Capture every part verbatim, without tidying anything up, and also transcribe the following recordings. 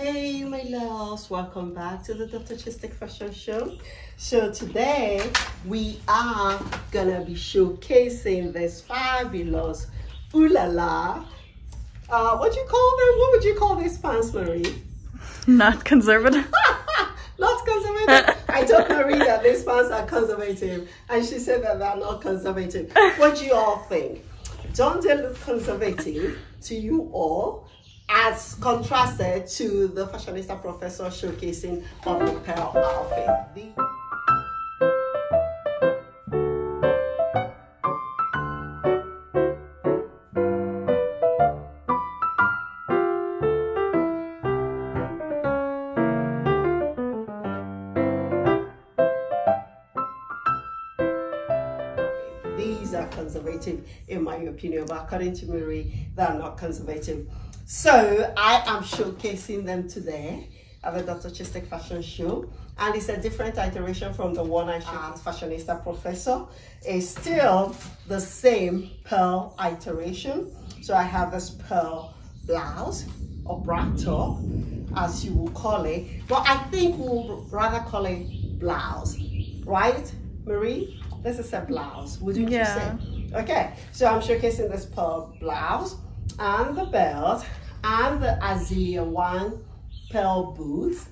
Hey my loves, welcome back to the Doctor Chistick Fashion Show. So today we are gonna be showcasing this fabulous ooh la la. Uh, what do you call them? What would you call these pants, Marie? Not conservative. Not conservative. I told Marie that these pants are conservative, and she said that they are not conservative. What do you all think? Don't they look conservative to you all, as contrasted to the Fashionista Professor showcasing of the pearl outfit? These are conservative in my opinion, but according to Marie, they are not conservative. So I am showcasing them today at the Doctor Chistick Fashion Show, and it's a different iteration from the one I showed as Fashionista Professor. It's still the same pearl iteration. So I have this pearl blouse or bra top, as you will call it, but I think we'll rather call it blouse, right, Marie? This is a blouse, wouldn't yeah. you say? Okay, so I'm showcasing this pearl blouse and the belt and the Azelea Wang pearl boots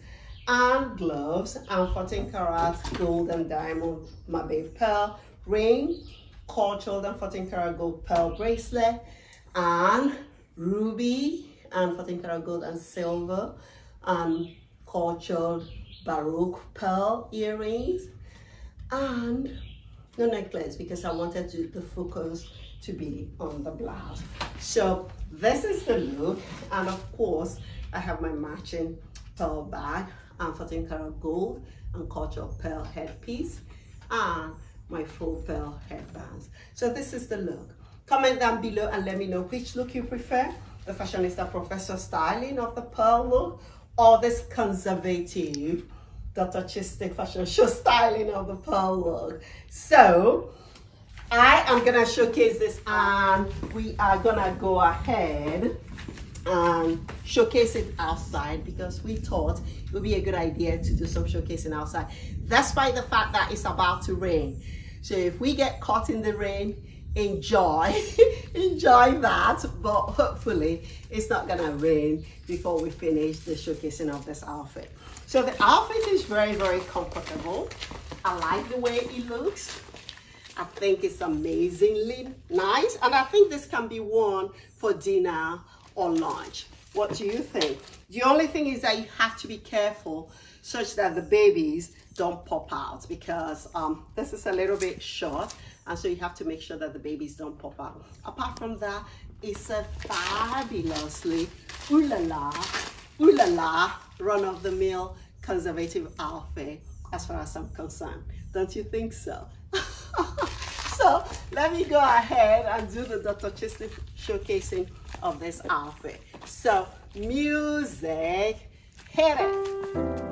and gloves and fourteen karat gold and diamond Mabé pearl ring, cultured and fourteen karat gold pearl bracelet and ruby and fourteen karat gold and silver and cultured baroque pearl earrings and no necklace, because I wanted to, the focus to be on the blouse. So this is the look, and of course I have my matching pearl bag and fourteen karat gold and cultural pearl headpiece and my full pearl headbands. So this is the look. Comment down below and let me know which look you prefer, the Fashionista Professor styling of the pearl look or this conservative Doctor Chistick Fashion Show styling of the pearl look. So I am gonna showcase this, and we are gonna go ahead and showcase it outside, because we thought it would be a good idea to do some showcasing outside, despite the fact that it's about to rain. So if we get caught in the rain, enjoy enjoy that, but hopefully it's not gonna rain before we finish the showcasing of this outfit. So the outfit is very very comfortable. I like the way it looks. I think it's amazingly nice, and I think this can be worn for dinner or lunch. What do you think? The only thing is that you have to be careful such that the babies don't pop out, because um, this is a little bit short, and so you have to make sure that the babies don't pop out. Apart from that, it's a fabulously ooh la la, ooh la la, run-of-the-mill conservative outfit as far as I'm concerned. Don't you think so? So let me go ahead and do the Doctor Chistick showcasing of this outfit. So music, hit it.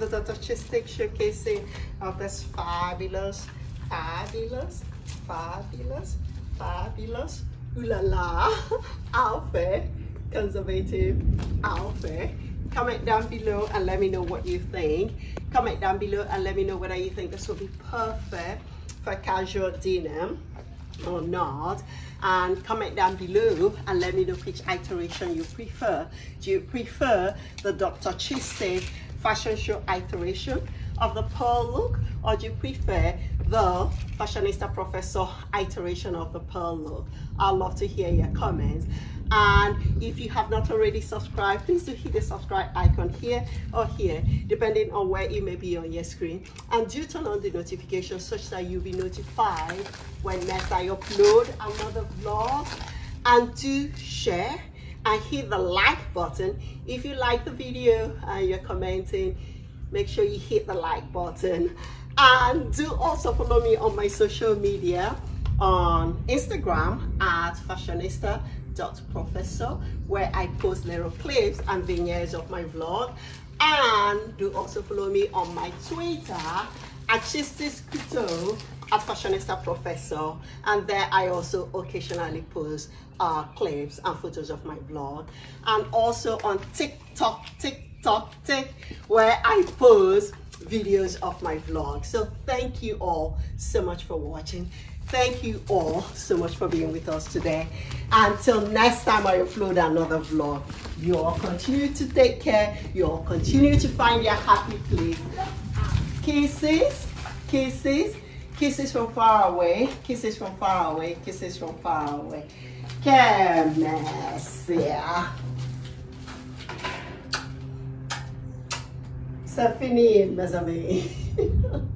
the Doctor Chistick showcasing of this fabulous, fabulous, fabulous, fabulous, ooh la la outfit, conservative outfit. Comment down below and let me know what you think. Comment down below and let me know whether you think this will be perfect for casual dinner or not. And comment down below and let me know which iteration you prefer. Do you prefer the Doctor Chistick fashion show iteration of the pearl look, or do you prefer the Fashionista Professor iteration of the pearl look? I'd love to hear your comments. And if you have not already subscribed, please do hit the subscribe icon here or here, depending on where it may be on your screen. And do turn on the notifications such that you'll be notified when next I upload another vlog. And do share and hit the like button. If you like the video and you're commenting, make sure you hit the like button. And do also follow me on my social media on Instagram at Fashionista Professor, where I post little clips and vignettes of my vlog. And do also follow me on my Twitter at Chistick at Fashionista Professor, and there I also occasionally post uh, clips and photos of my vlog. And also on TikTok, TikTok, TikTok, where I post videos of my vlog. So thank you all so much for watching. Thank you all so much for being with us today. Until next time I upload another vlog, you all continue to take care. You all continue to find your happy place. Kisses, kisses, kisses from far away, kisses from far away, kisses from far away. Que mercia. Ça finit, mes amis.